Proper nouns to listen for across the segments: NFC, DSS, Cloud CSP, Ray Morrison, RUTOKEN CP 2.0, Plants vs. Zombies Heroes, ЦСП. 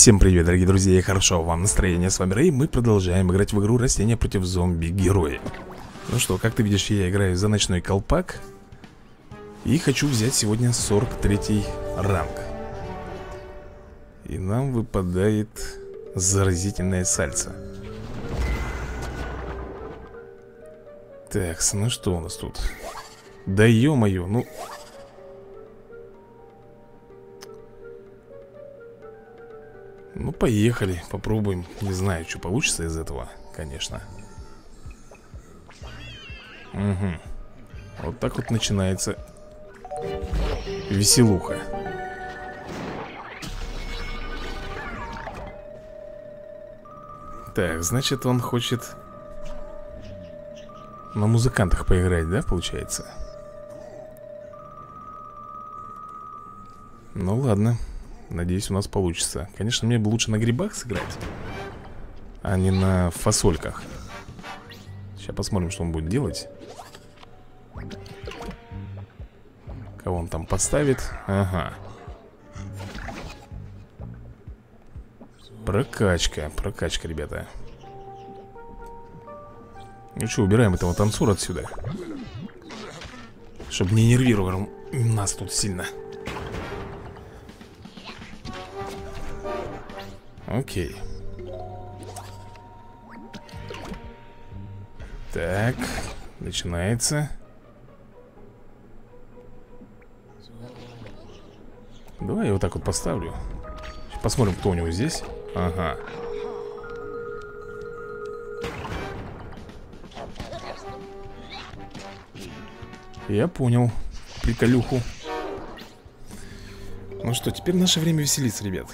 Всем привет, дорогие друзья, и хорошего вам настроения. С вами Рэй, мы продолжаем играть в игру Растения против зомби-герои. Ну что, как ты видишь, я играю за ночной колпак. И хочу взять сегодня 43-й ранг. И нам выпадает заразительное сальце. Так, ну что у нас тут? Да ё-моё, ну... Ну, поехали, попробуем. Не знаю, что получится из этого, конечно. Угу. Вот так вот начинается веселуха. Так, значит, он хочет на музыкантах поиграть, да, получается? Ну, ладно. Надеюсь, у нас получится. Конечно, мне бы лучше на грибах сыграть, а не на фасольках. Сейчас посмотрим, что он будет делать. Кого он там подставит? Ага. Прокачка, прокачка, ребята. Ну что, убираем этого танцора отсюда, чтобы не нервировал нас тут сильно. Окей. Так, начинается. Давай я вот так вот поставлю. Посмотрим, кто у него здесь. Ага. Я понял. Приколюху. Ну что, теперь наше время веселиться, ребят.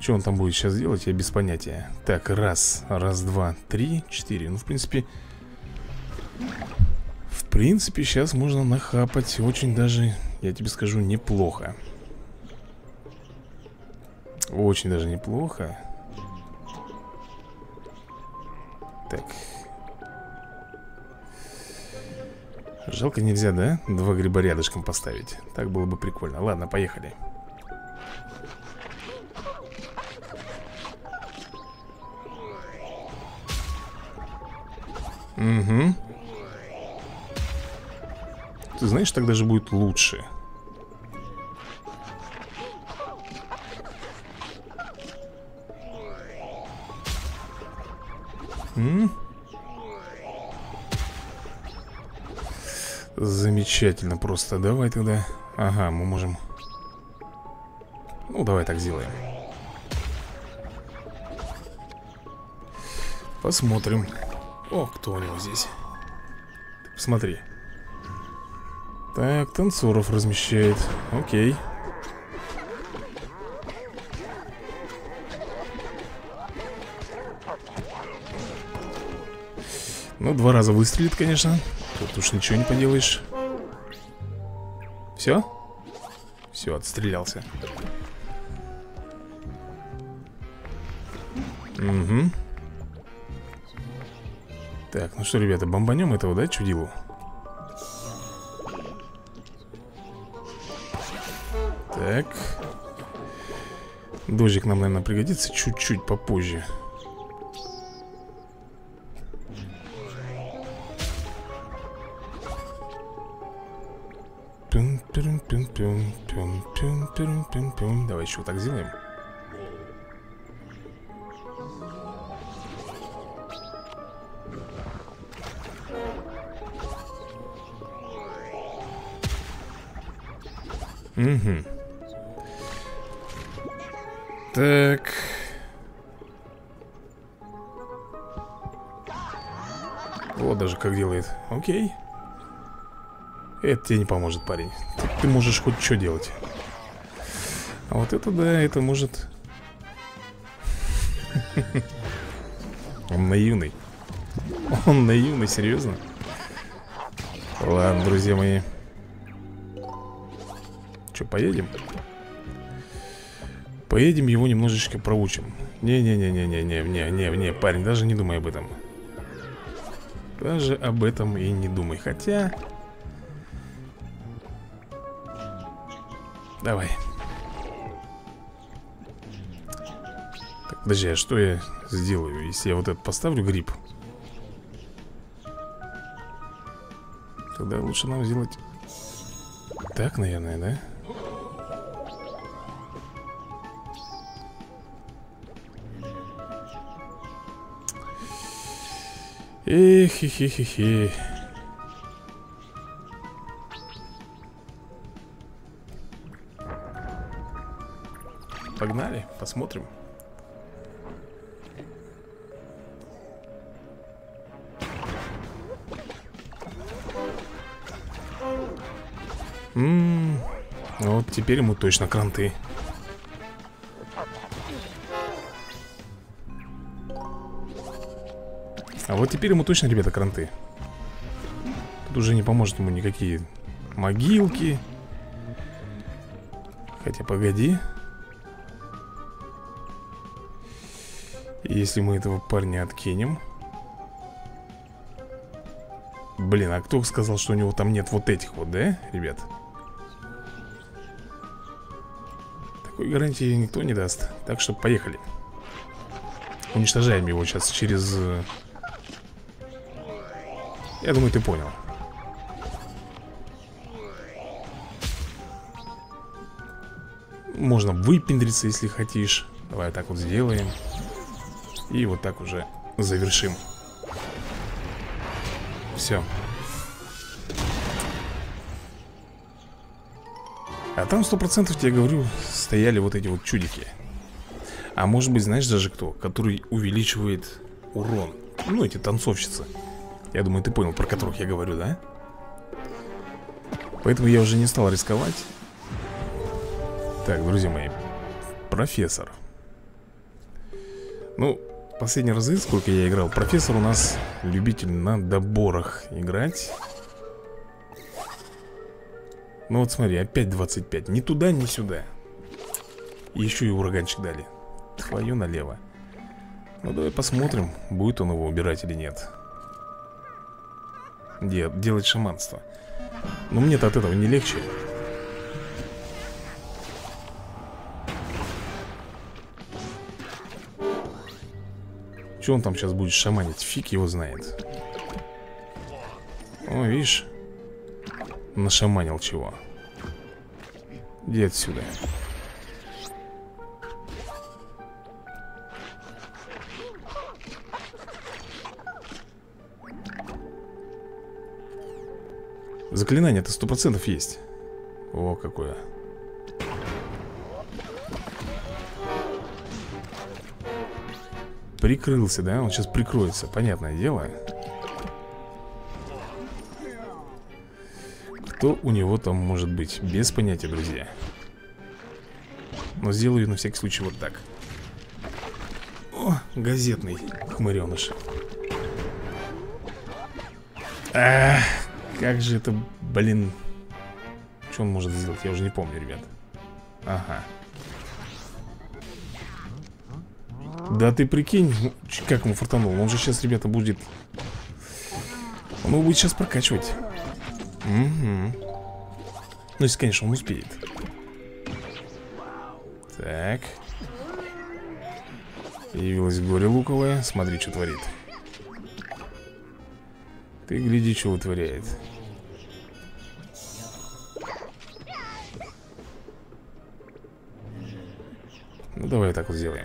Что он там будет сейчас делать, я без понятия. Так, раз, два, три, четыре. Ну, в принципе, сейчас можно нахапать очень даже, я тебе скажу, неплохо. Очень даже неплохо. Так. Жалко, нельзя, да? Два гриба рядышком поставить. Так было бы прикольно. Ладно, поехали. Угу. Ты знаешь, так даже будет лучше. Замечательно просто. Давай тогда. Ага, мы можем. Ну, давай так сделаем. Посмотрим. О, кто у него здесь? Ты посмотри. Так, танцоров размещает. Окей. Ну, два раза выстрелит, конечно. Тут уж ничего не поделаешь. Все? Все, отстрелялся. Угу. Так, ну что, ребята, бомбанем этого, да, чудилу? Так. Дождик нам, наверное, пригодится чуть-чуть попозже. Давай еще вот так сделаем. Угу. Так. Вот даже как делает. Окей. Это тебе не поможет, парень. Ты можешь хоть что делать. А вот это да, это может. Он наивный. Он наивный, серьезно? Ладно, друзья мои. Че, поедем? Поедем, его немножечко проучим. Не-не-не-не-не-не-не-не-не, парень, даже не думай об этом. Даже об этом и не думай. Хотя... Давай. Так, подожди, а что я сделаю, если я вот это поставлю гриб? Тогда лучше нам сделать... Так, наверное, да? Эх, хе-хе-хе-хе. Погнали, посмотрим. Вот теперь ему точно кранты. А вот теперь ему точно, ребята, кранты. Тут уже не поможет ему никакие могилки. Хотя, погоди. Если мы этого парня откинем. Блин, а кто сказал, что у него там нет вот этих вот, да, ребят? Такой гарантии никто не даст. Так что поехали. Уничтожаем его сейчас через... Я думаю, ты понял. Можно выпендриться, если хотишь. Давай так вот сделаем. И вот так уже завершим. Все. А там 100%, я говорю, стояли вот эти вот чудики. А может быть, знаешь даже кто? Который увеличивает урон. Ну, эти танцовщицы. Я думаю, ты понял, про которых я говорю, да? Поэтому я уже не стал рисковать. Так, друзья мои. Профессор. Ну, последний раз, сколько я играл. Профессор у нас любитель на доборах играть. Ну вот смотри, опять 25. Ни туда, ни сюда. И еще и ураганчик дали. Твою налево. Ну давай посмотрим, будет он его убирать или нет. Делать шаманство. Но мне-то от этого не легче. Что он там сейчас будет шаманить? Фиг его знает. О, видишь? Нашаманил чего. Иди отсюда. Заклинание-то 100% есть. О, какое. Прикрылся, да? Он сейчас прикроется, понятное дело. Кто у него там может быть? Без понятия, друзья. Но сделаю на всякий случай вот так. О, газетный хмыреныш. Ах. Как же это, блин. Что он может сделать? Я уже не помню, ребят. Ага. Да ты прикинь, как ему фартанул. Он же сейчас, ребята, будет... Он его будет сейчас прокачивать. Угу. Ну, если, конечно, он успеет. Так. Явилась горе луковое. Смотри, что творит. Ты гляди, что вытворяет. Ну, давай так вот сделаем.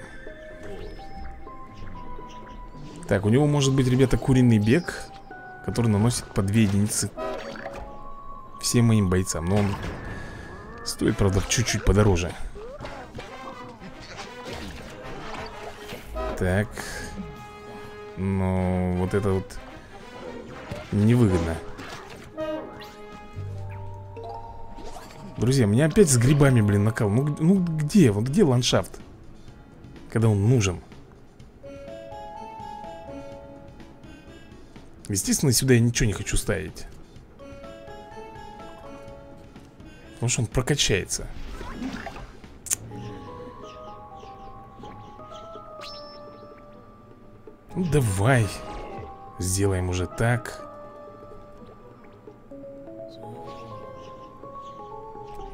Так, у него может быть, ребята, куриный бег, который наносит по 2 единицы всем моим бойцам. Но он стоит, правда, чуть-чуть подороже. Так. Но вот это вот невыгодно. Друзья, меня опять с грибами, блин, накал. Ну где? Вот где ландшафт? Когда он нужен. Естественно, сюда я ничего не хочу ставить. Потому что он прокачается. Ну давай. Сделаем уже так.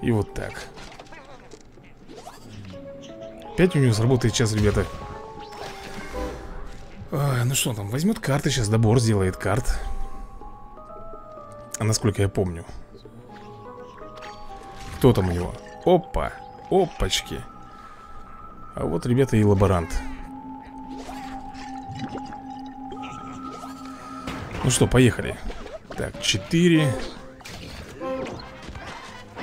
И вот так. Опять у него сработает сейчас, ребята. Ну что там, возьмет карты, сейчас добор сделает карт. А насколько я помню. Кто там у него? Опа, опачки. А вот, ребята, и лаборант. Ну что, поехали. Так, 4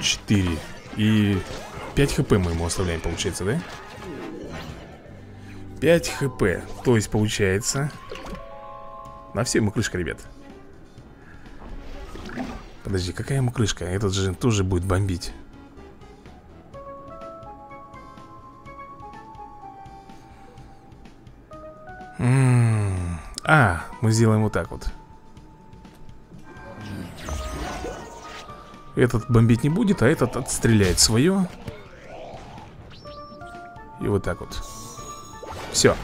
4 и 5 хп мы ему оставляем, получается, да? 5 хп, то есть получается на все мокрышка, ребят. Подожди, какая мокрышка? Этот же тоже будет бомбить. А, мы сделаем вот так вот. Этот бомбить не будет, а этот отстреляет свое. И вот так вот. Все.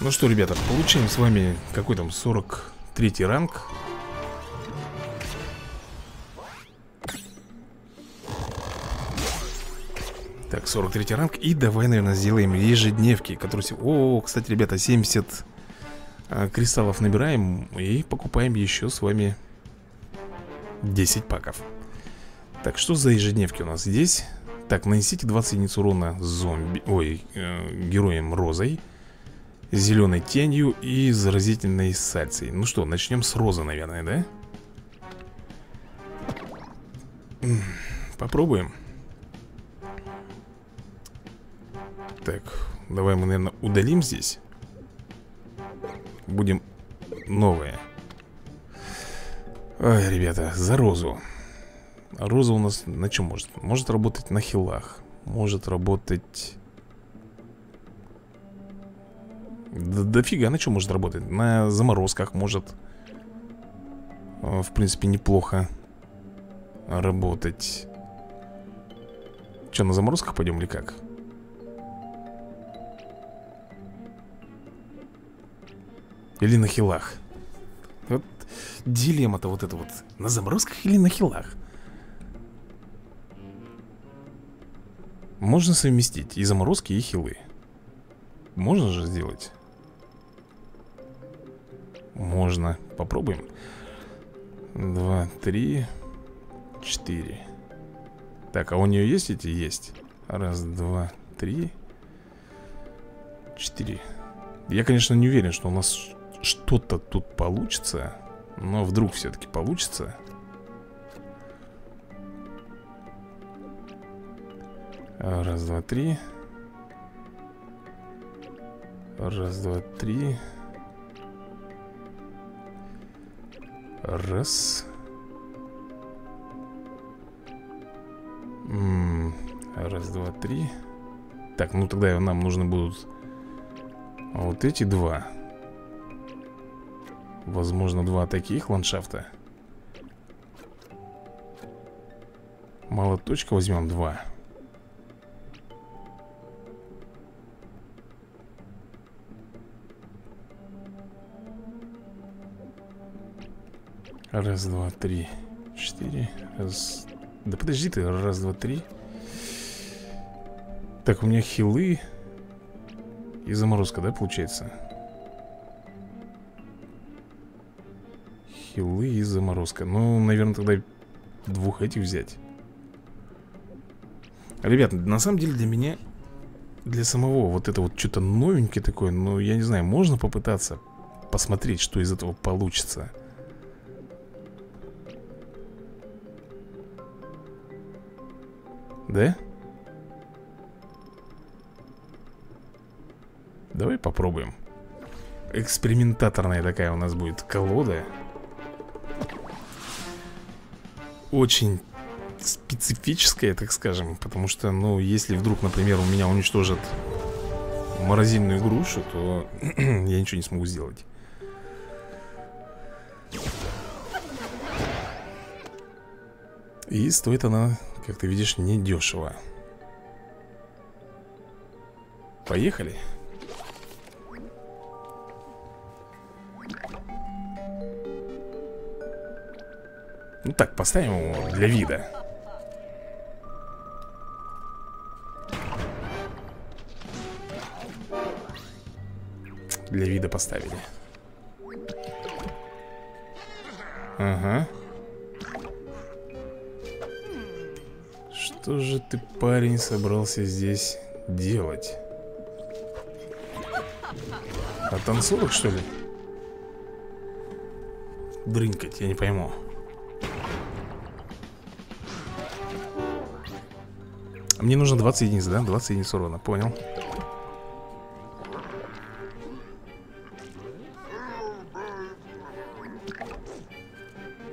Ну что, ребята, получаем с вами какой там 43-й ранг. Так, 43-й ранг. И давай, наверное, сделаем ежедневки, которые... О, кстати, ребята, 70 кристаллов набираем. И покупаем еще с вами 10 паков. Так, что за ежедневки у нас здесь? Так, нанесите 20 единиц урона зомби... Ой, героем розой, зеленой тенью и заразительной сальцей. Ну что, начнем с розы, наверное, да? Попробуем. Так, давай мы, наверное, удалим здесь. Будем новое. Ой, ребята, за розу. Роза у нас на чем может? Может работать на хилах. Может работать... Дофига, на чем может работать? На заморозках может. В принципе, неплохо работать. Че, на заморозках пойдем или как? Или на хилах? Вот дилемма-то вот эта вот. На заморозках или на хилах? Можно совместить и заморозки, и хилы. Можно же сделать? Можно. Попробуем. 2, 3, 4. Так, а у нее есть эти? Есть. 1, 2, 3, 4. Я, конечно, не уверен, что у нас что-то тут получится. Но вдруг все-таки получится. Раз, два, три. Раз, два, три. Раз. Раз, два, три. Так, ну тогда нам нужны будут вот эти два. Возможно, два таких ландшафта. Молоточка возьмем, два. Раз, два, три, четыре. Раз... Да подожди ты, раз, два, три. Так, у меня хилы и заморозка, да, получается? Хилы и заморозка. Ну, наверное, тогда двух этих взять. Ребят, на самом деле для меня, для самого, вот это вот что-то новенькое такое. Ну, я не знаю, можно попытаться посмотреть, что из этого получится. Да? Давай попробуем. Экспериментаторная такая у нас будет колода. Очень специфическая, так скажем. Потому что, ну, если вдруг, например, у меня уничтожат морозильную грушу, то я ничего не смогу сделать. И стоит она... Как ты видишь, недешево. Поехали. так поставим его для вида. Для вида поставили. Ага. Что же ты, парень, собрался здесь делать? А танцулок, что ли? Дрынкать, я не пойму. А мне нужно 20 единиц, да? 20 единиц урона, понял.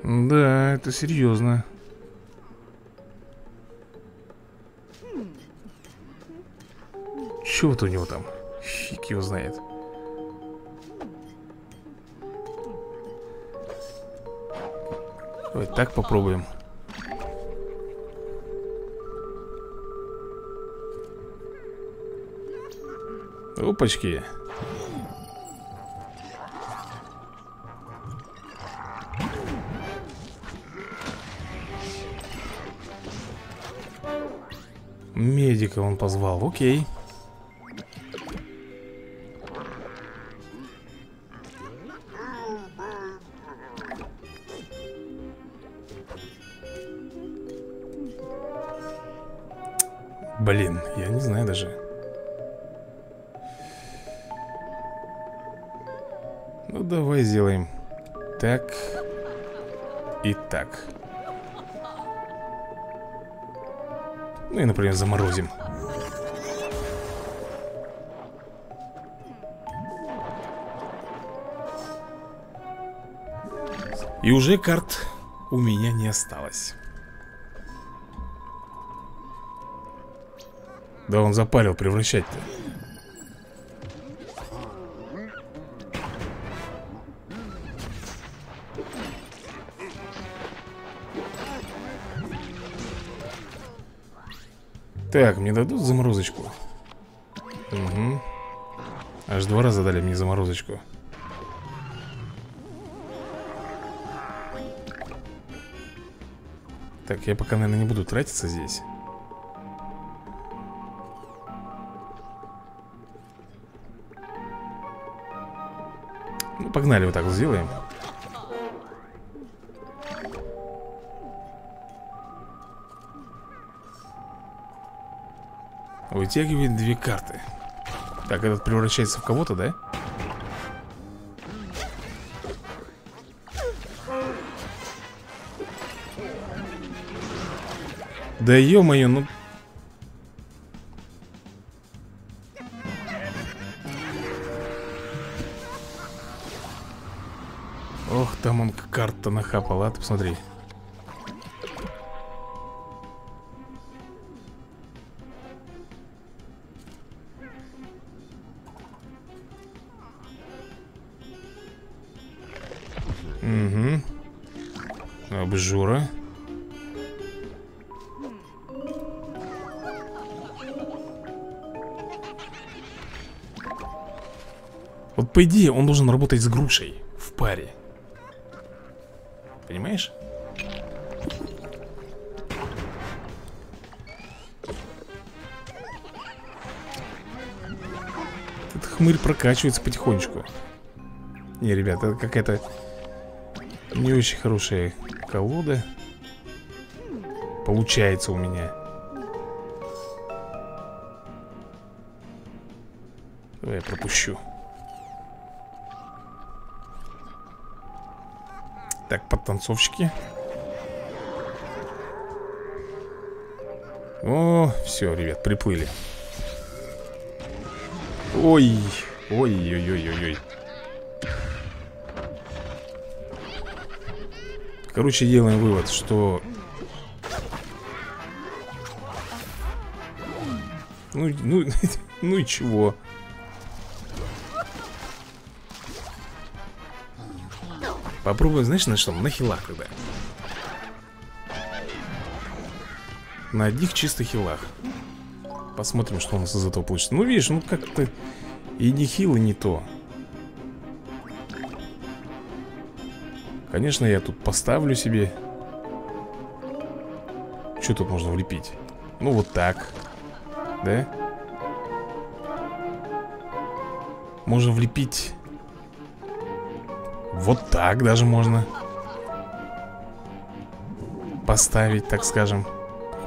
Да, это серьезно. Чего-то у него там. Фиг его знает. Давай так попробуем. Опачки. Медика он позвал, окей. Блин, я не знаю даже. Ну давай сделаем так и так. Ну и, например, заморозим. И уже карт у меня не осталось. Да он запарил превращать-то. Так, мне дадут заморозочку? Угу. Аж два раза дали мне заморозочку. Так, я пока, наверное, не буду тратиться здесь. Ну, погнали, вот так вот сделаем. Вытягивает две карты. Так, этот превращается в кого-то, да? Да ё-моё, ну... Ох, там он карта нахапала, а ты посмотри. Угу. Обжора. Вот по идее он должен работать с грушей в паре. Понимаешь? Этот хмырь прокачивается потихонечку. Не, ребята, это какая-то не очень хорошая колода получается у меня. Давай я пропущу. Так, подтанцовщики. О, все, ребят, приплыли. Ой, ой-ой-ой-ой-ой. Короче, делаем вывод, что... Ну и чего? Попробуем, знаешь, на что? На хилах тогда. На одних чисто хилах. Посмотрим, что у нас из этого получится. Ну, видишь, ну как-то и не хил, и не то. Конечно, я тут поставлю себе Что тут можно влепить? Ну вот так. Да? Можно влепить. Вот так даже можно поставить, так скажем.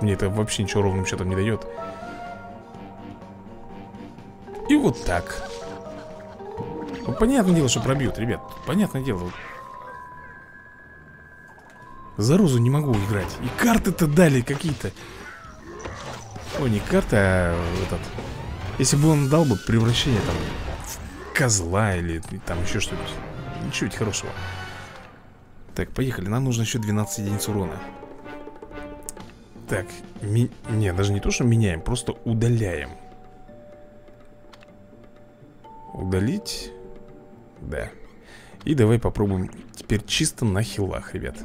Мне это вообще ничего ровным счетом не дает. И вот так. Ну, понятное дело, что пробьют, ребят. Понятное дело. Заразу не могу играть. И карты-то дали какие-то. О, не карта, а этот. Если бы он дал бы превращение там в козла или там еще что-нибудь. Ничего ведь хорошего. Так, поехали. Нам нужно еще 12 единиц урона. Так, не, даже не то, что меняем, просто удаляем. Удалить. Да. И давай попробуем теперь чисто на хилах, ребят.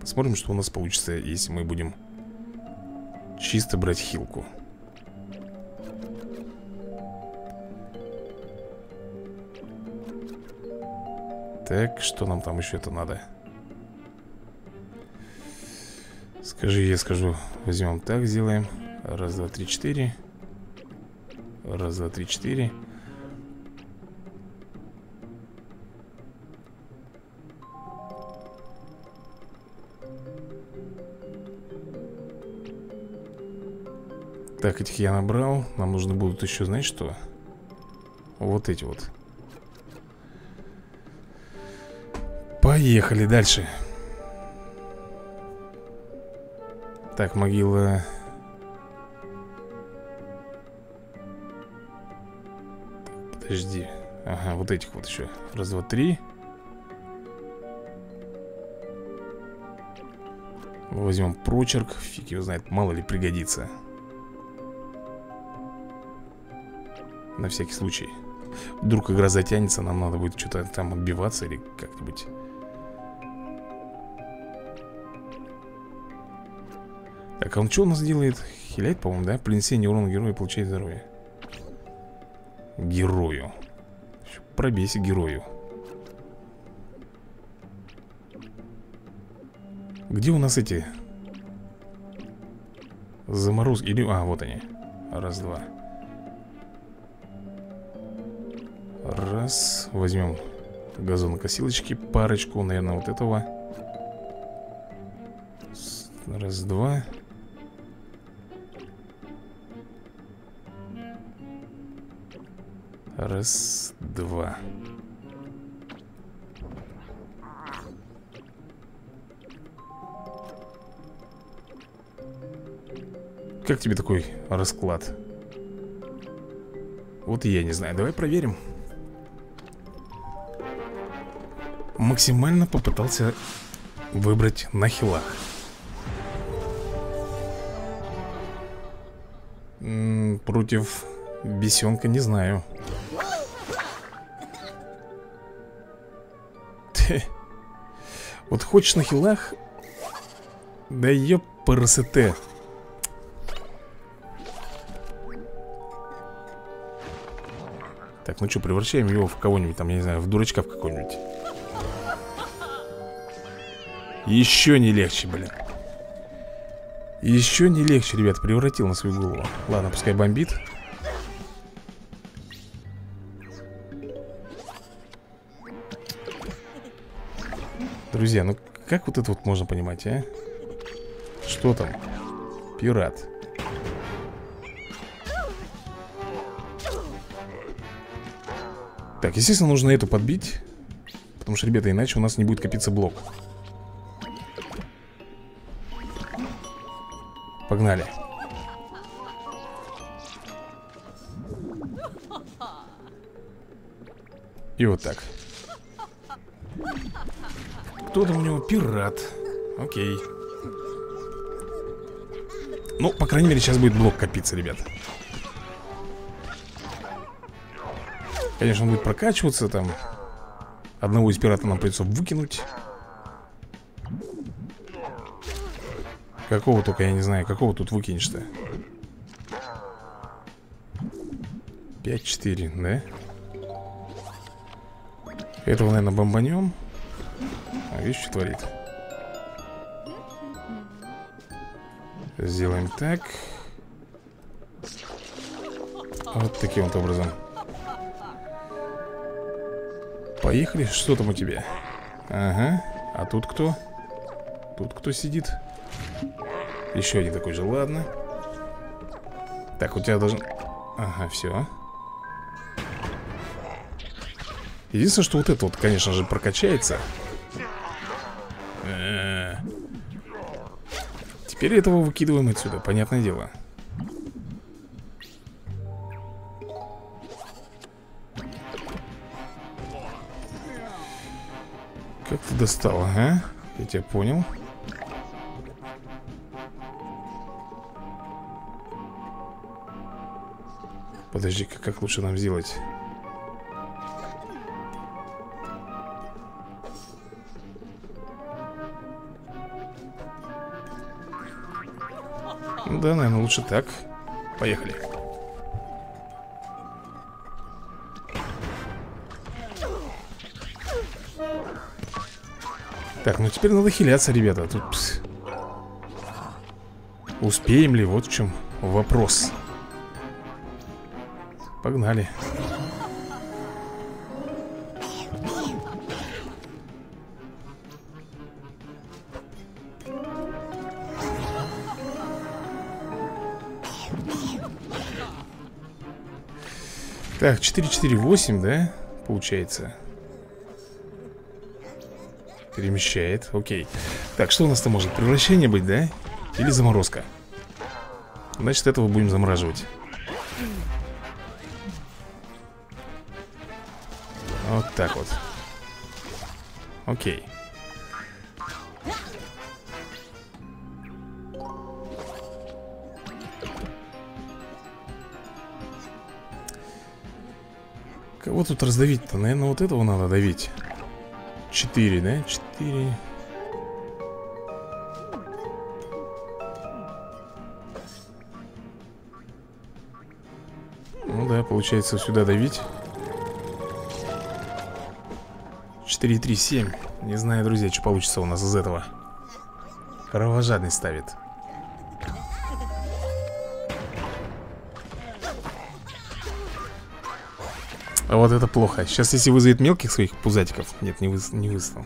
Посмотрим, что у нас получится, если мы будем чисто брать хилку. Так, что нам там еще это надо? Скажи, я скажу. Возьмем так, сделаем. Раз, два, три, четыре. Раз, два, три, четыре. Так, этих я набрал. Нам нужно будут еще, знаешь что? Вот эти вот. Поехали дальше. Так, могила. Подожди. Ага, вот этих вот еще. Раз, два, три. Возьмем прочерк. Фиг его знает, мало ли пригодится. На всякий случай. Вдруг игра затянется, нам надо будет что-то там отбиваться или как-нибудь. Так, а он что у нас делает? Хиляет, по-моему, да? Принесение урона герою, получает здоровье. Герою. Пробейся герою. Где у нас эти заморозки? Или... А, вот они. Раз, два. Раз. Возьмем газонокосилочки. Парочку, наверное, вот этого. Раз, два. Раз, два. Как тебе такой расклад? Вот я не знаю. Давай проверим. Максимально попытался выбрать на хилах. Против бесенка не знаю. Вот хочешь на хилах? Да ё парасете. Так, ну что, превращаем его в кого-нибудь там, я не знаю, в дурачка в какого-нибудь. Еще не легче, блин. Еще не легче, ребят, превратил на свою голову. Ладно, пускай бомбит. Друзья, ну как вот это вот можно понимать, а? Что там? Пират. Так, естественно, нужно эту подбить. Потому что, ребята, иначе у нас не будет копиться блок. Погнали. И вот так. Кто там у него? Пират. Окей. Ну, по крайней мере, сейчас будет блок копиться, ребят. Конечно, он будет прокачиваться там. Одного из пиратов нам придется выкинуть. Какого только, я не знаю, какого тут выкинешь-то? 5-4, да? Этого, наверное, бомбанем. А видишь, что творит? Сделаем так. Вот таким вот образом. Поехали, что там у тебя? Ага, а тут кто? Тут кто сидит? Еще один такой же, ладно. Так, у тебя должен... Ага, все. Единственное, что вот это вот, конечно же, прокачается. Теперь этого выкидываем отсюда, понятное дело. Как ты достал, ага? Я тебя понял. Подожди-ка, как лучше нам сделать? Ну да, наверное, лучше так. Поехали. Так, ну теперь надо хиляться, ребята. Тут пс. Успеем ли? Вот в чем вопрос. Погнали. Так, 4-4-8, да? Получается. Перемещает, окей. Так, что у нас там может? Превращение быть, да? Или заморозка? Значит, этого будем замораживать. Вот так вот. Окей. Кого тут раздавить-то? Наверное, вот этого надо давить. 4, да? 4. Ну да, получается сюда давить. 4, 3, 7. Не знаю, друзья, что получится у нас из этого. Кровожадность ставит. А вот это плохо. Сейчас если вызовет мелких своих пузатиков. Нет, не вызвал.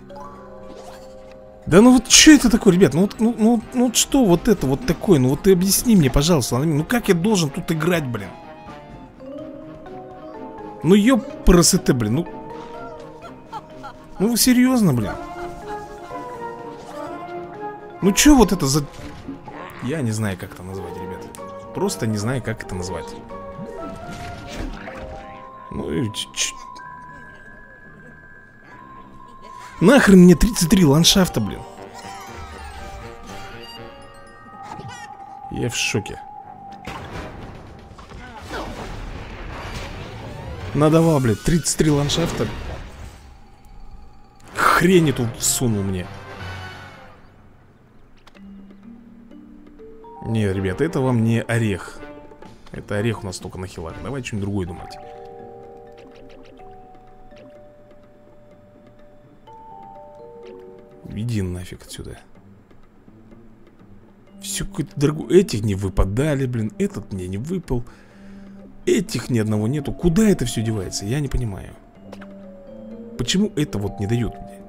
Да ну вот что это такое, ребят? Ну что вот это вот такое? Ну вот ты объясни мне, пожалуйста. Ну как я должен тут играть, блин? Ну ёпрст, блин. Ну серьезно, блин. Ну что вот это за... Я не знаю, как это назвать, ребят. Просто не знаю, как это назвать. Ну и... Нахрен мне 33 ландшафта, блин. Я в шоке. Надавал, блин, 33 ландшафта. Хрень эту всунул мне. Не, ребят, это вам не орех. Это орех у нас только на хилах. Давай что-нибудь другое думать. Иди нафиг отсюда. Все какой-то дорогой. Этих не выпадали, блин. Этот мне не выпал. Этих ни одного нету. Куда это все девается? Я не понимаю. Почему это вот не дают мне?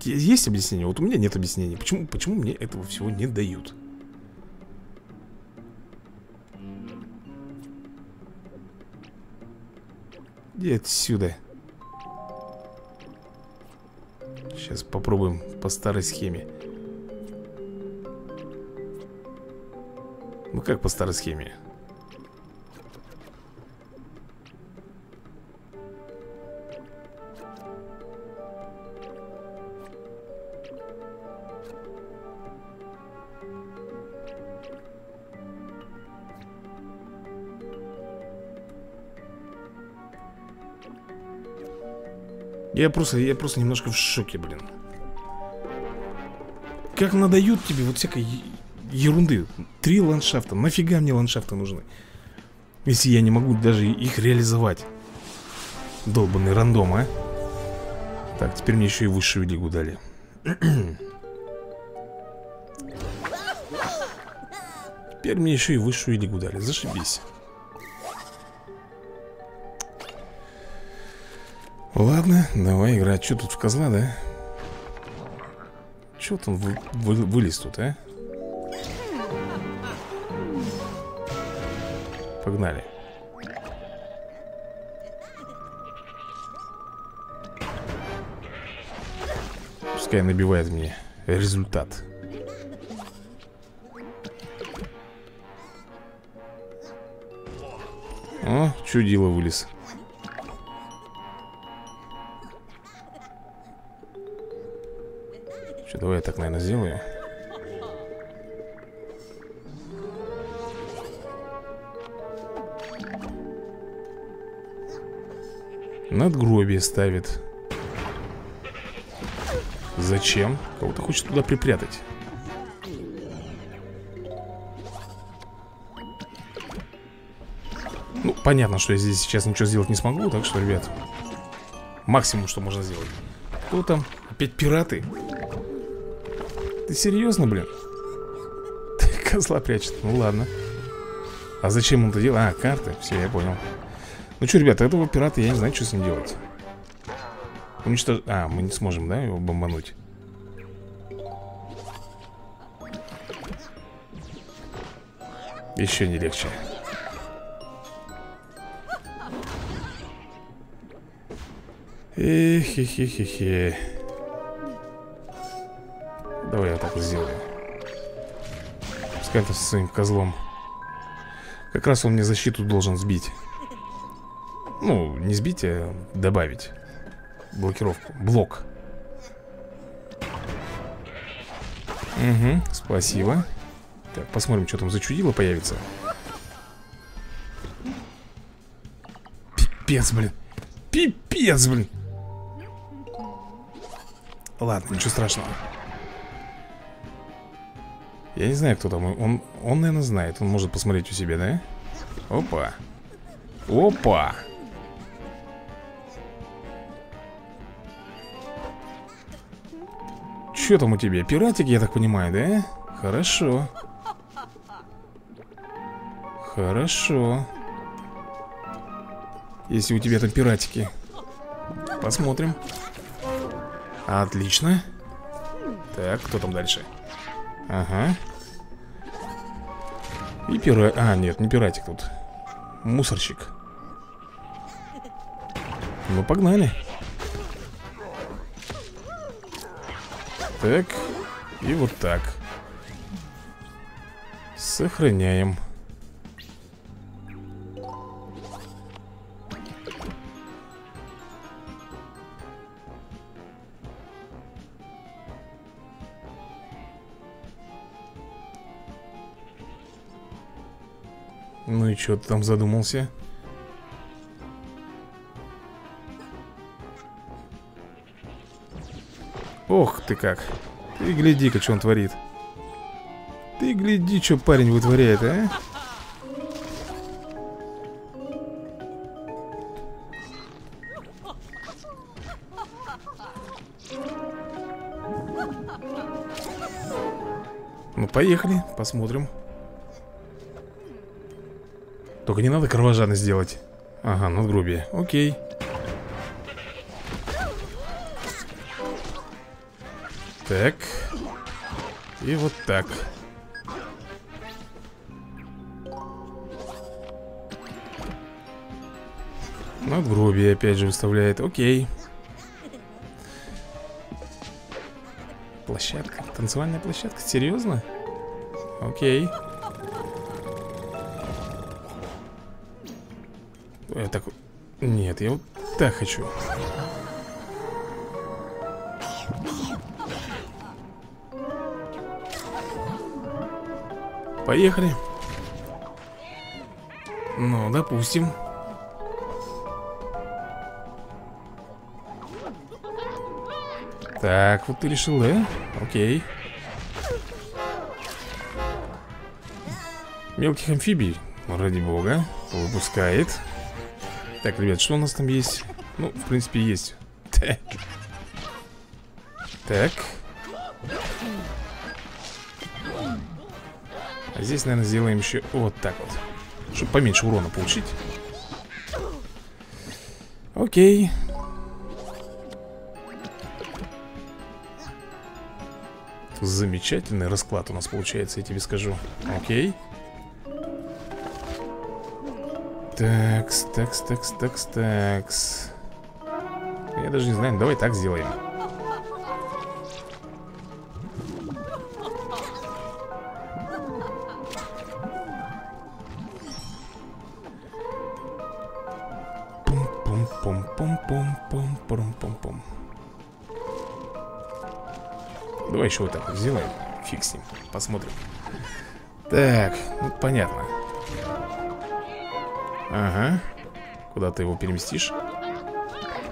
Есть объяснение? Вот у меня нет объяснения. Почему мне этого всего не дают? Иди отсюда. Сейчас попробуем по старой схеме. Ну как по старой схеме? Я просто немножко в шоке, блин. Как надают тебе вот всякой ерунды. 3 ландшафта. Нафига мне ландшафты нужны? Если я не могу даже их реализовать. Долбанный рандом, а? Так, теперь мне еще и высшую лигу дали. Теперь мне еще и высшую лигу дали. Зашибись. Ладно, давай играть. Че тут в козла, да? Че там вылез тут, а? Погнали. Пускай набивает мне результат. О, чудило вылез. Что, давай я так, наверное, сделаю. Надгробие ставит. Зачем? Кого-то хочет туда припрятать. Ну, понятно, что я здесь сейчас ничего сделать не смогу. Так что, ребят, максимум, что можно сделать. Кто там? Опять пираты? Ты серьезно, блин? Ты козла прячет. Ну, ладно. А зачем он это делал? А, карты. Все, я понял. Ну что, ребята, этого пирата я не знаю, что с ним делать. Уничтож... А, мы не сможем, да, его бомбануть? Еще не легче. Эхе-хе-хе-хе. Давай я так сделаю. Пускай-то со своим козлом. Как раз он мне защиту должен сбить. Ну, не сбить, а добавить блокировку. Блок. Угу, спасибо. Так, посмотрим, что там за чудило появится. Пипец, блин. Пипец, блин. Ладно, ничего страшного. Я не знаю, кто там. Он, наверное, знает. Он может посмотреть у себя, да? Опа. Опа. Что там у тебя? Пиратик, я так понимаю, да? Хорошо. Хорошо. Если у тебя там пиратики. Посмотрим. Отлично. Так, кто там дальше? Ага. И пират... А, нет, не пиратик тут. Мусорщик. Ну, погнали. Так, и вот так. Сохраняем. Ну и что ты там задумался? Ох ты как. Ты гляди-ка, что он творит. Ты гляди, что парень вытворяет, а? Ну, поехали, посмотрим. Только не надо кровожадность делать. Ага, надгробие, окей. Так. И вот так. Надгробие опять же выставляет. Окей. Площадка. Танцевальная площадка? Серьезно? Окей. Я так... Нет, я вот так хочу. Поехали. Ну, допустим. Так, вот ты решил, да? Окей. Мелких амфибий, ради бога, выпускает. Так, ребят, что у нас там есть? Ну, в принципе, есть. Так. А здесь, наверное, сделаем еще вот так вот, чтобы поменьше урона получить. Окей. Замечательный расклад у нас получается, я тебе скажу. Окей. Такс, такс, такс, такс, такс. Я даже не знаю, давай так сделаем. Пум-пум-пум-пум-пум-пум-пум-пум-пум. Давай еще вот так вот сделаем. Фиг с ним, посмотрим. Так, ну понятно. Ага. Куда ты его переместишь?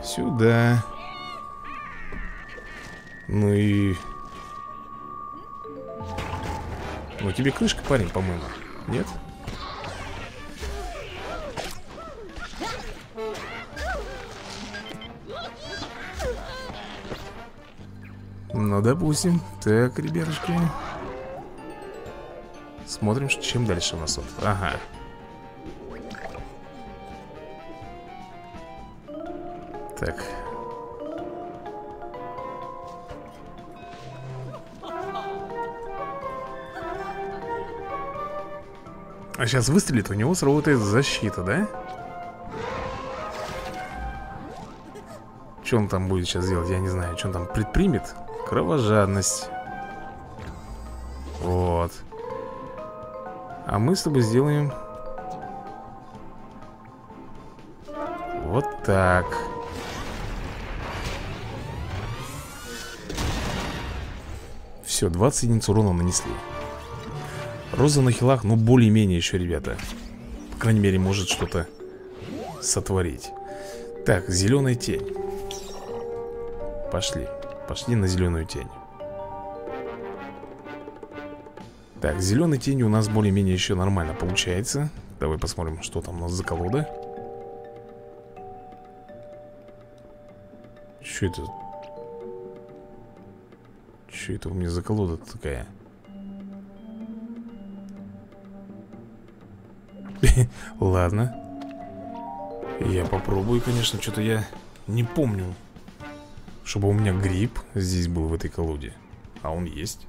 Сюда. Ну и... Ну тебе крышка, парень, по-моему. Нет? Ну, допустим. Так, ребятушки. Смотрим, чем дальше у нас. Ага. Так. А сейчас выстрелит, у него сработает защита, да? Что он там будет сейчас делать, я не знаю. Что он там предпримет? Кровожадность. Вот. А мы с тобой сделаем вот так. Все, 20 единиц урона нанесли. Роза на хилах, ну более-менее еще, ребята. По крайней мере, может что-то сотворить. Так, зеленая тень. Пошли. Пошли на зеленую тень. Так, зеленой тени у нас более-менее еще нормально получается. Давай посмотрим, что там у нас за колода. Что это? Что это у меня за колода такая? Ладно. Я попробую, конечно. Что-то я не помню, чтобы у меня гриб здесь был в этой колоде. А он есть.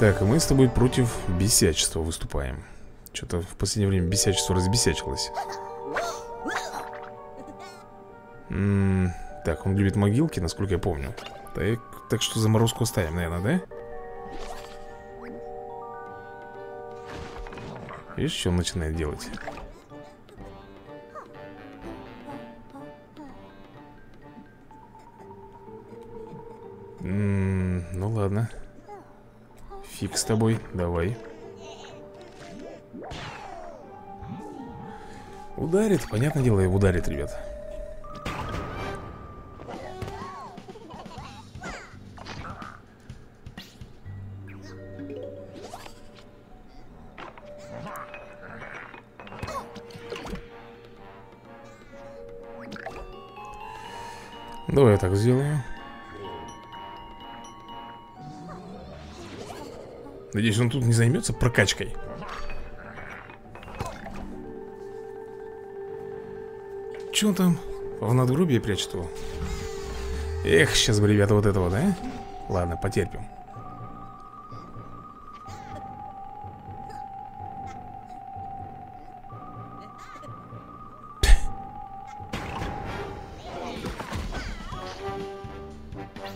Так, и мы с тобой против бесячества выступаем. Что-то в последнее время бесячество разбесячилось. Так, он любит могилки, насколько я помню. Так, так что заморозку оставим, наверное, да? Видишь, что он начинает делать? Ну ладно. Фиг с тобой, давай. Ударит, понятное дело, его ударит, ребят. Давай я так сделаю. Надеюсь, он тут не займется прокачкой. Че он там? В надгробие прячет его. Эх, сейчас бы, ребята, вот этого, да? Ладно, потерпим.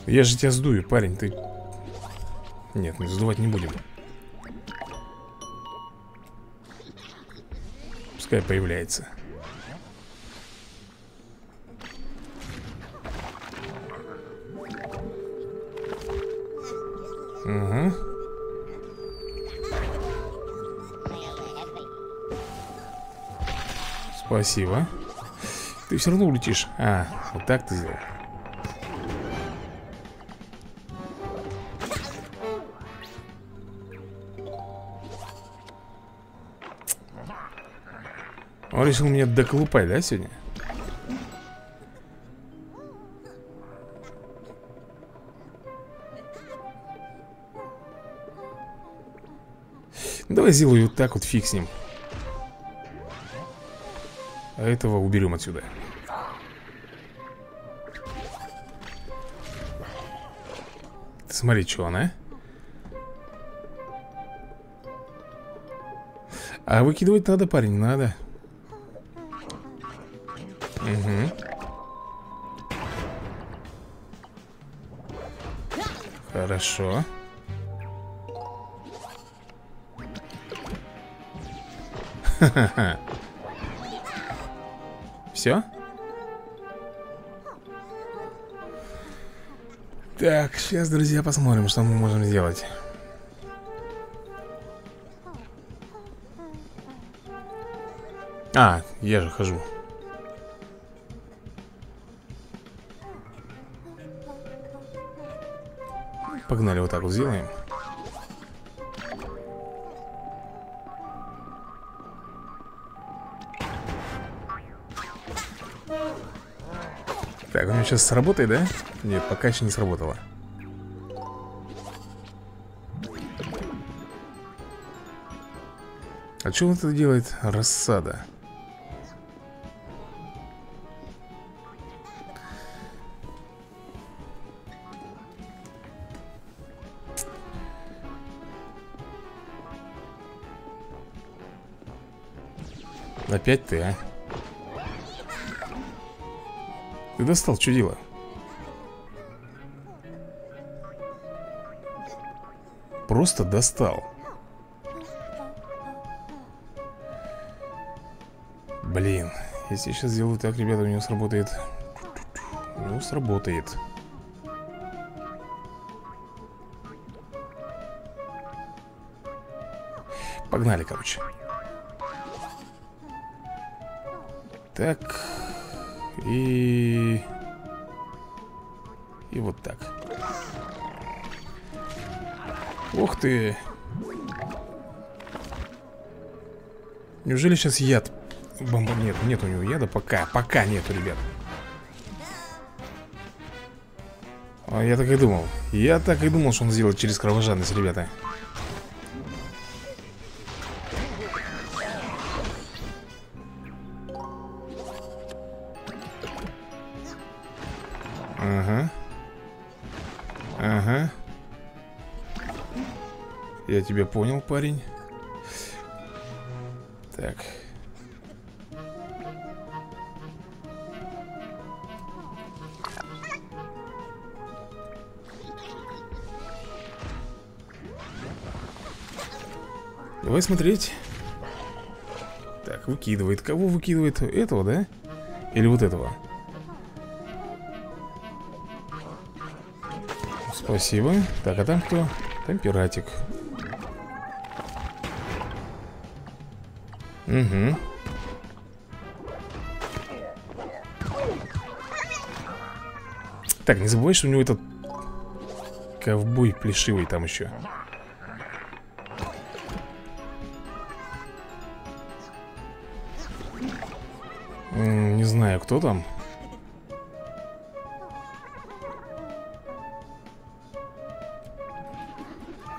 Я же тебя сдую, парень, ты... Нет, мы сдувать не будем. Пускай появляется. Угу. Спасибо. Ты все равно улетишь. А, вот так ты сделал. Он решил меня доколупать, да, сегодня? Давай сделаю вот так вот, фиг с ним. А этого уберем отсюда. Ты смотри, что она. А выкидывать надо, парень, надо. Угу. Хорошо. Ха-ха-ха. Все? Так, сейчас, друзья, посмотрим, что мы можем сделать. А, я же хожу. Погнали, вот так вот сделаем. Так, у меня сейчас сработает, да? Нет, пока еще не сработало. А что он это делает? Рассада. Опять ты, а? Ты достал чудило. Просто достал. Блин, если я сейчас сделаю так, ребята, у него сработает. Ну, сработает. Погнали, короче. Так. И вот так. Ух ты. Неужели сейчас яд? Бомба. Нет, нет у него яда. Пока нету, ребят. А я так и думал. Я так и думал, что он сделает через кровожадность, ребята. Ага. Я тебя понял, парень. Так. Давай смотреть. Так, выкидывает. Кого выкидывает? Этого, да? Или вот этого? Спасибо. Так, а там кто? Там пиратик. Угу. Так, не забывай, что у него этот ковбой плешивый там еще. Не знаю, кто там.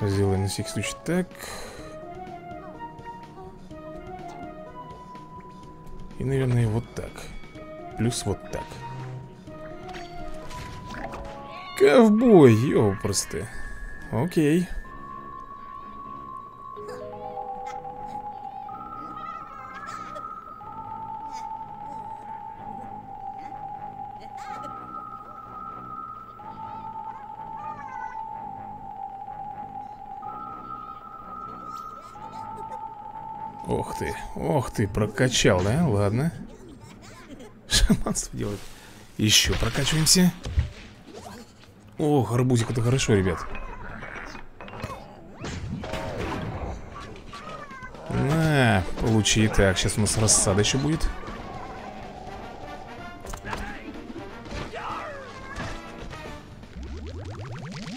Сделаем на всякий случай так. И, наверное, вот так. Плюс вот так. Ковбой, ё просто. Окей. Ох ты, прокачал, да? Ладно. Шаманство делает. Еще прокачиваемся. Ох, арбузик, это хорошо, ребят. На, получи. Так, сейчас у нас рассада еще будет.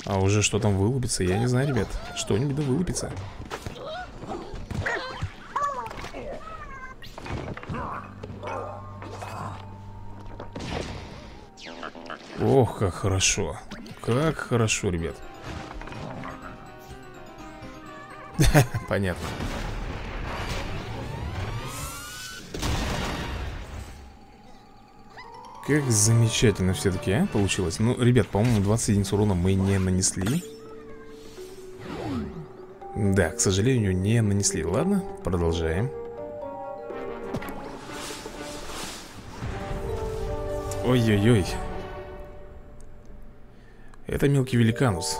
А уже что там вылупится, я не знаю, ребят. Что-нибудь да вылупится. Ох, как хорошо. Как хорошо, ребят. Понятно. Как замечательно все-таки, а, получилось. Ну, ребят, по-моему, 20 единиц урона мы не нанесли. Да, к сожалению, не нанесли. Ладно, продолжаем. Ой-ой-ой. Это мелкий великанус.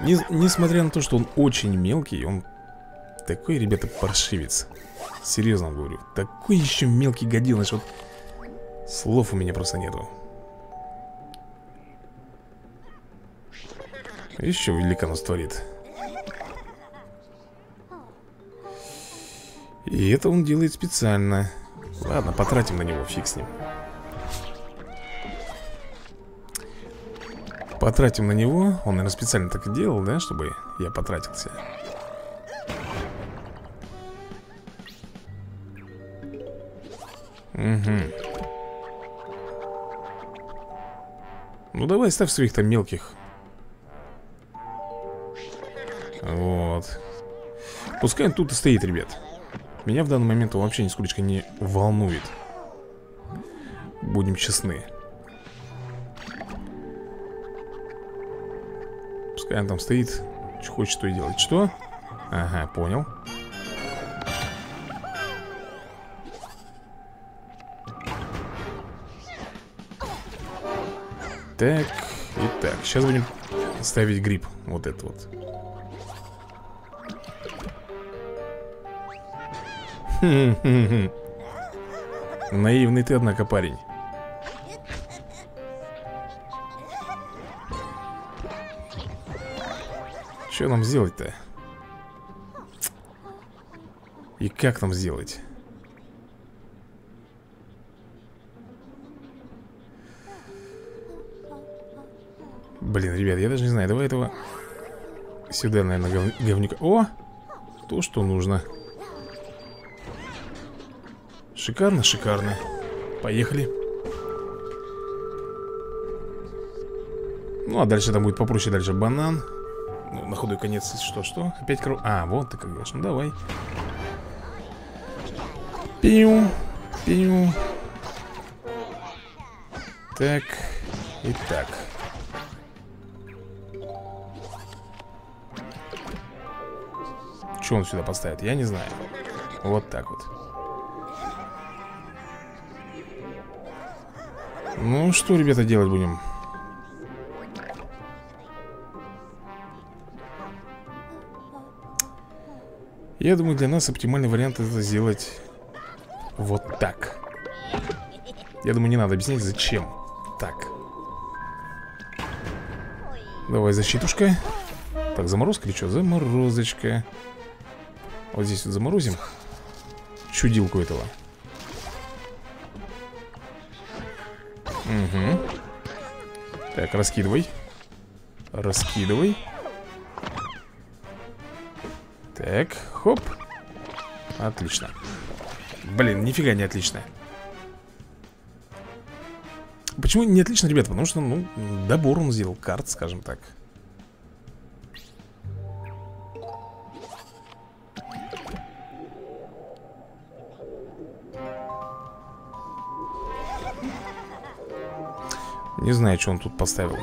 Несмотря на то, что он очень мелкий, он такой, ребята, паршивец. Серьезно говорю. Такой еще мелкий гаденыш. Вот слов у меня просто нету. Еще великанус творит. И это он делает специально. Ладно, потратим на него, фиг с ним. Потратим на него. Он, наверное, специально так и делал, да, чтобы я потратился. Угу. Ну давай, ставь своих там мелких. Вот. Пускай он тут и стоит, ребят. Меня в данный момент он вообще нисколько не волнует. Будем честны. Пускай он там стоит, что хочет, что и делать. Что? Ага, понял. Так, и так. Сейчас будем ставить гриб. Вот этот вот. Наивный ты, однако, парень. Что нам сделать-то? И как нам сделать? Блин, ребят, я даже не знаю. Давай этого сюда, наверное, говнюка. О! То, что нужно. Шикарно, шикарно. Поехали. Ну, а дальше там будет попроще. Дальше банан. Ну, на ходу и конец. Что-что? Опять корова. А, вот ты как говоришь. Ну, давай. Пиу. Пиу. Так. И так. Что он сюда поставит? Я не знаю. Вот так вот. Ну что, ребята, делать будем? Я думаю, для нас оптимальный вариант это сделать вот так. Я думаю, не надо объяснять, зачем так. Давай, защитушка. Так, заморозка или что? Заморозочка. Вот здесь вот заморозим. Чудилку этого. Угу. Так, раскидывай. Раскидывай. Так, хоп. Отлично. Блин, нифига не отлично. Почему не отлично, ребята? Потому что, ну, добор он сделал карт, скажем так. Не знаю, что он тут поставил.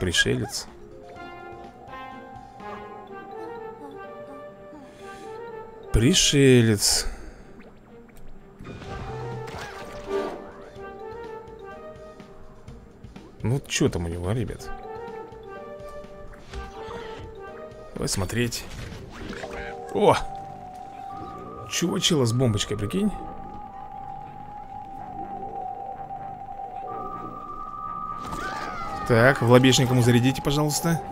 Пришелец. Пришелец. Ну, что там у него, ребят? Давай смотреть. О! Чувачила с бомбочкой, прикинь. Так, в лобешник ему зарядите, пожалуйста.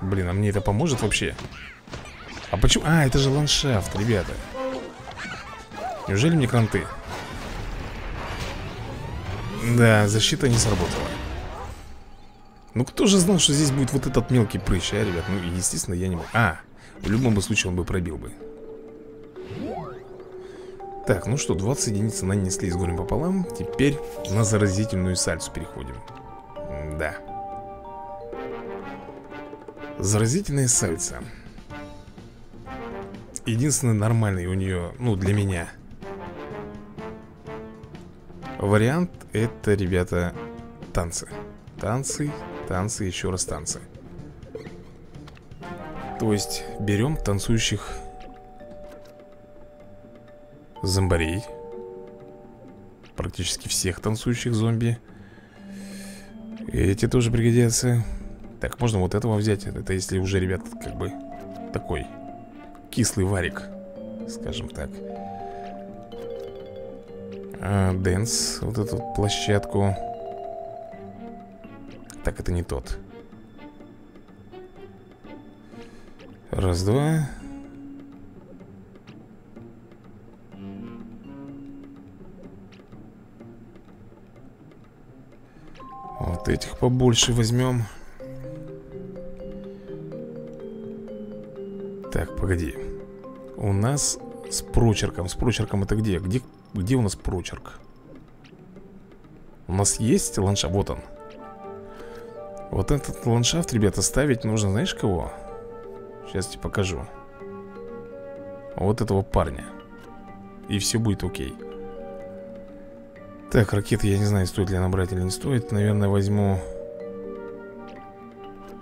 Блин, а мне это поможет вообще? А почему? А, это же ландшафт, ребята. Неужели мне кранты? Да, защита не сработала. Ну кто же знал, что здесь будет вот этот мелкий прыщ, а, ребят? Ну, естественно, я не мог. А, в любом случае он бы пробил бы. Так, ну что, 20 единиц нанесли с горем пополам. Теперь на заразительную сальсу переходим. да. Заразительные сальца. Единственный нормальный у нее, ну, для меня вариант — это, ребята, танцы. Танцы, танцы, еще раз танцы. То есть берем танцующих зомбарей. Практически всех танцующих зомби. Эти тоже пригодятся. Так, можно вот этого взять. Это если уже, ребят, как бы такой кислый варик, скажем так. Дэнс, вот эту площадку. Так, это не тот. Раз, два. Вот этих побольше возьмем. Так, погоди. У нас с прочерком. С прочерком это где? Где у нас прочерк? У нас есть ландшафт? Вот он. Вот этот ландшафт, ребята, ставить нужно, знаешь, кого? Сейчас тебе покажу. Вот этого парня. И все будет окей. Так, ракеты я не знаю, стоит ли она брать или не стоит. Наверное, возьму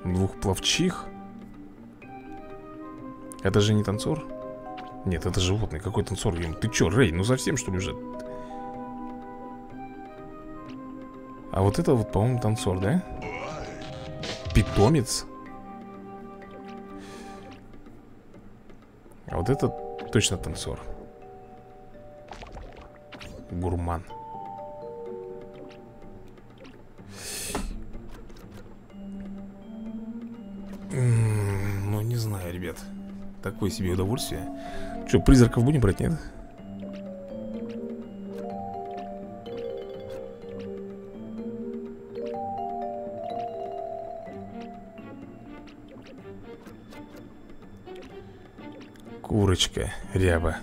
двух пловчих. Это же не танцор? Нет, это животное. Какой танцор? Ты че, Рэй, ну совсем что ли уже? А вот это вот, по-моему, танцор, да? Питомец? А вот это точно танцор. Гурман. Ну, не знаю, ребят. Такое себе удовольствие. Че, призраков будем брать, нет? Курочка, ряба.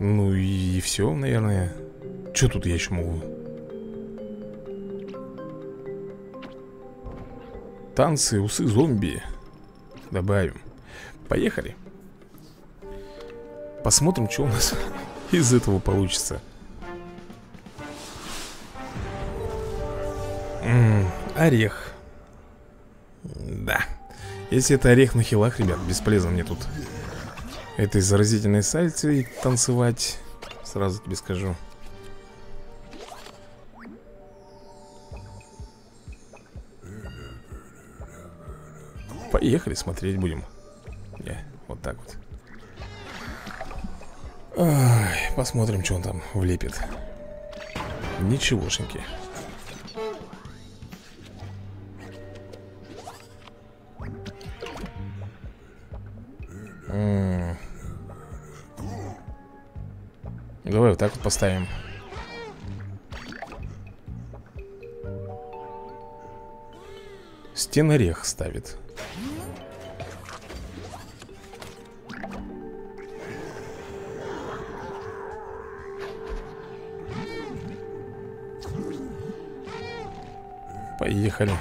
Ну и все, наверное. Че тут я еще могу? Танцы, усы, зомби. Добавим. Поехали. Посмотрим, что у нас из этого получится. Орех. Да. Если это орех на хилах, ребят, бесполезно мне тут этой заразительной сальцей танцевать. Сразу тебе скажу. Поехали, смотреть будем. Не, вот так вот. Ой, посмотрим, что он там влепит. Ничегошеньки. Давай вот так вот поставим. Стен орех ставит. Поехали.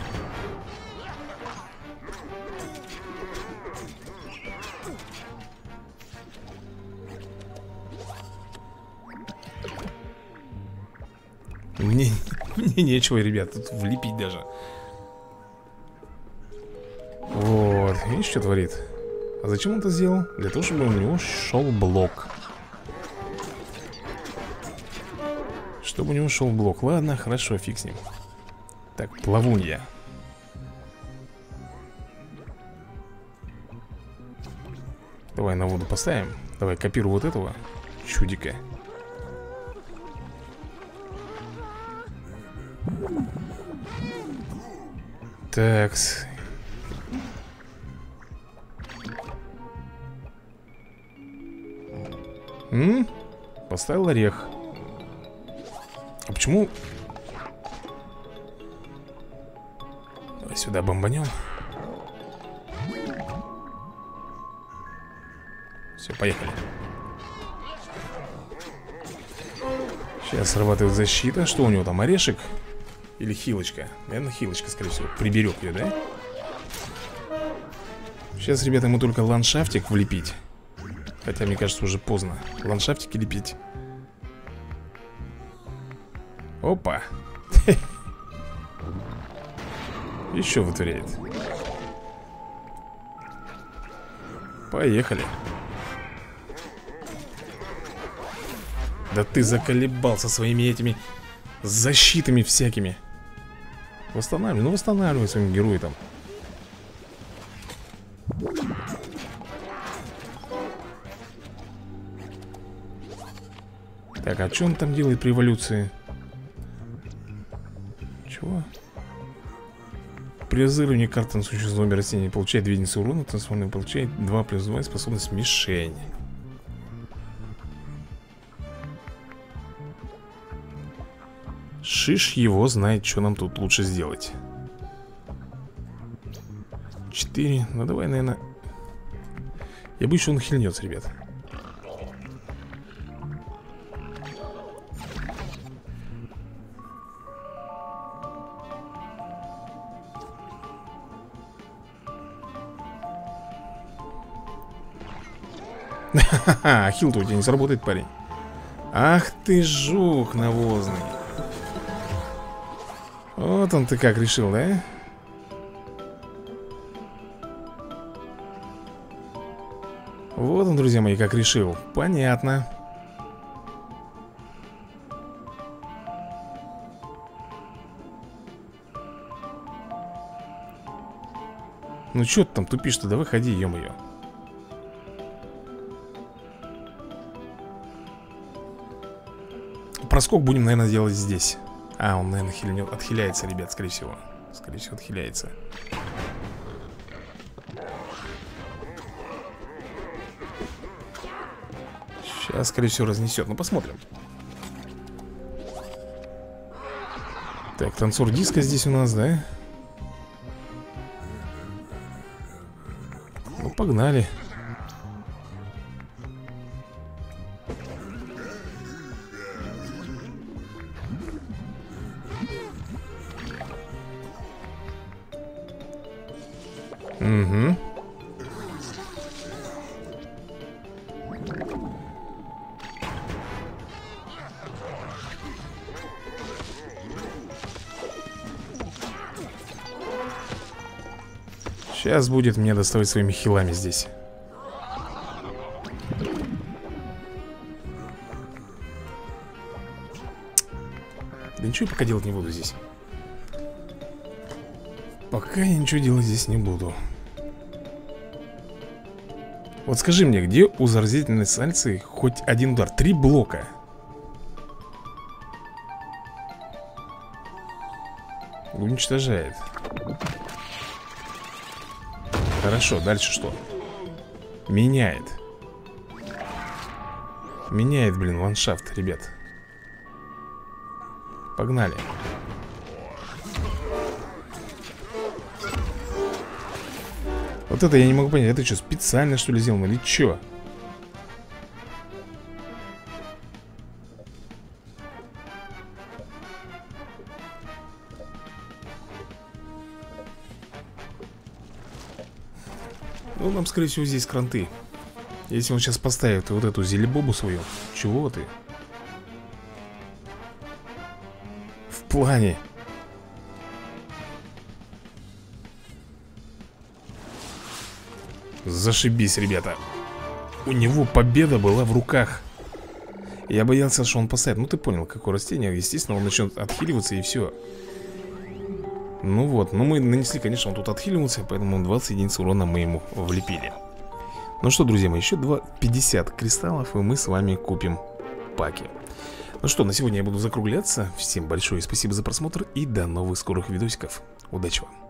Мне нечего, ребят, тут влепить даже. Вот, видишь, что творит? А зачем он это сделал? Для того, чтобы у него шел блок. Чтобы у него шел блок. Ладно, хорошо, фиг с ним. Так, плавунья. Давай на воду поставим. Давай, копируй вот этого чудика. Такс. Поставил орех. А почему? Давай сюда бомбанем. Все, поехали. Сейчас срабатывает защита. Что у него там, орешек? Или хилочка? Наверное, хилочка, скорее всего. Приберег ее, да? Сейчас, ребята, ему только ландшафтик влепить. Хотя, мне кажется, уже поздно ландшафтики лепить. Опа. Еще вытворяет. Поехали. Да ты заколебал со своими этими защитами всякими. Восстанавливай, ну восстанавливай своим героем там. Так, а что он там делает при эволюции? Чего? При разрывании карты на существо зомби растения получает 2 единицы урона, трансформация получает 2+2 и способность мишень. Шиш его знает, что нам тут лучше сделать. 4, ну давай, наверное. Я боюсь, что он хильнется, ребят. Ха-ха, хил-то у тебя не сработает, парень. Ах ты жук навозный. Вот он ты как решил, да? Вот он, друзья мои, как решил. Понятно. Ну чё ты там тупишь-то? Давай ходи, ё-моё. Проскок будем, наверное, делать здесь. А, он, наверное, отхиляется, ребят, скорее всего. Скорее всего, отхиляется. Сейчас, скорее всего, разнесет. Ну, посмотрим. Так, танцор диска здесь у нас, да? Ну, погнали. Угу. Сейчас будет меня доставать своими хилами здесь. Да ничего я пока делать не буду здесь. Пока я ничего делать здесь не буду. Вот скажи мне, где у заразительной сальцы хоть один удар? 3 блока. Уничтожает. Хорошо, дальше что? Меняет. Меняет, блин, ландшафт, ребят. Погнали. Вот это я не могу понять, это что, специально что ли сделано или что? Ну, нам, скорее всего, здесь кранты. Если он сейчас поставит вот эту зелебобу свою. Чего ты? В плане. Зашибись, ребята. У него победа была в руках. Я боялся, что он поставит. Ну ты понял, какое растение. Естественно, он начнет отхиливаться и все. Ну вот, ну мы нанесли, конечно, он тут отхиливался. Поэтому 20 единиц урона мы ему влепили. Ну что, друзья мои, еще 50 кристаллов. И мы с вами купим паки. Ну что, на сегодня я буду закругляться. Всем большое спасибо за просмотр. И до новых скорых видосиков. Удачи вам.